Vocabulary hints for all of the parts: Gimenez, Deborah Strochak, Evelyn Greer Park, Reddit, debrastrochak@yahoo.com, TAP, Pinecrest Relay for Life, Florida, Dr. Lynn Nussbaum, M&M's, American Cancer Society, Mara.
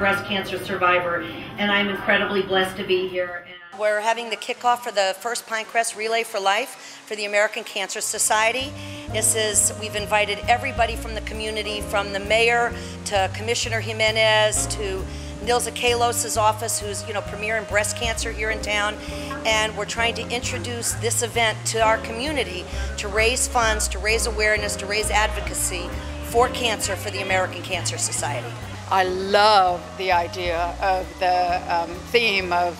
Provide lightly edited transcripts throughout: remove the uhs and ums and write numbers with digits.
breast cancer survivor, and I'm incredibly blessed to be here. We're having the kickoff for the first Pinecrest Relay for Life for the American Cancer Society. We've invited everybody from the community, from the mayor to Commissioner Jimenez to Nilza Kalos's office, who's premier in breast cancer here in town, and we're trying to introduce this event to our community to raise funds, to raise awareness, to raise advocacy for cancer for the American Cancer Society. I love the idea of the theme of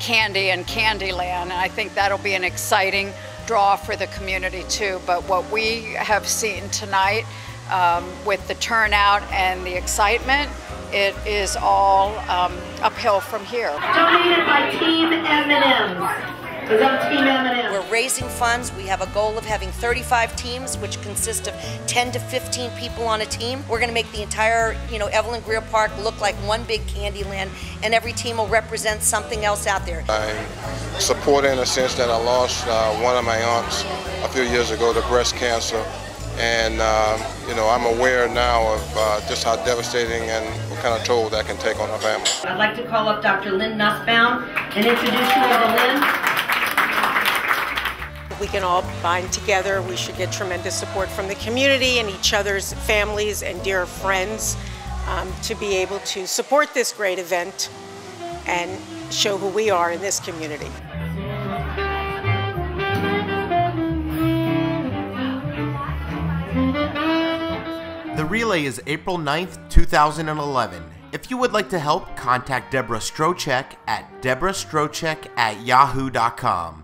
candy and Candyland, and I think that'll be an exciting draw for the community too. But what we have seen tonight with the turnout and the excitement, it is all uphill from here. Donated by Team M&M's. Is that Team M&M's? We're raising funds. We have a goal of having 35 teams, which consist of 10 to 15 people on a team. We're going to make the entire, Evelyn Greer Park look like one big Candyland, and every team will represent something else out there. I support in a sense that I lost one of my aunts a few years ago to breast cancer. And, I'm aware now of just how devastating and what kind of toll that can take on our family. I'd like to call up Dr. Lynn Nussbaum and introduce you to Lynn. We can all bind together. We should get tremendous support from the community and each other's families and dear friends to be able to support this great event and show who we are in this community. The relay is April 9th, 2011. If you would like to help, contact Deborah Strochak at debrastrochak@yahoo.com.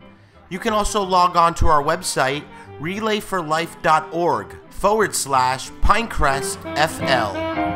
You can also log on to our website, relayforlife.org/Pinecrest FL.